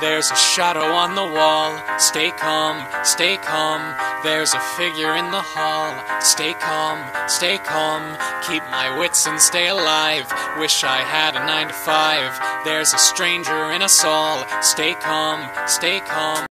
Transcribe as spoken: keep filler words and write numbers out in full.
There's a shadow on the wall, stay calm, stay calm. There's a figure in the hall, stay calm, stay calm. Keep my wits and stay alive, wish I had a nine to five. There's a stranger in us all, stay calm, stay calm.